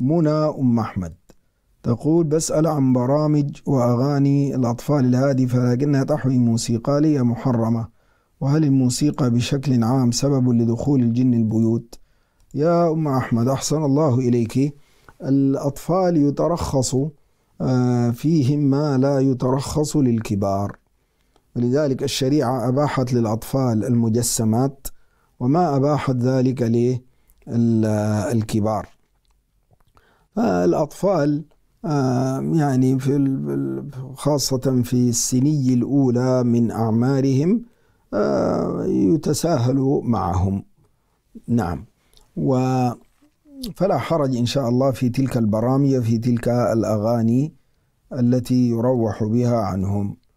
منى أم أحمد تقول: بسأل عن برامج وأغاني الأطفال الهادفة لكنها تحوي موسيقالية محرمة، وهل الموسيقى بشكل عام سبب لدخول الجن البيوت؟ يا أم أحمد، أحسن الله إليك. الأطفال يترخص فيهم ما لا يترخص للكبار، ولذلك الشريعة أباحت للأطفال المجسمات وما أباحت ذلك للكبار. فالأطفال يعني خاصة في السني الأولى من أعمارهم يتساهل معهم. نعم، فلا حرج إن شاء الله في تلك البرامج، في تلك الأغاني التي يروح بها عنهم.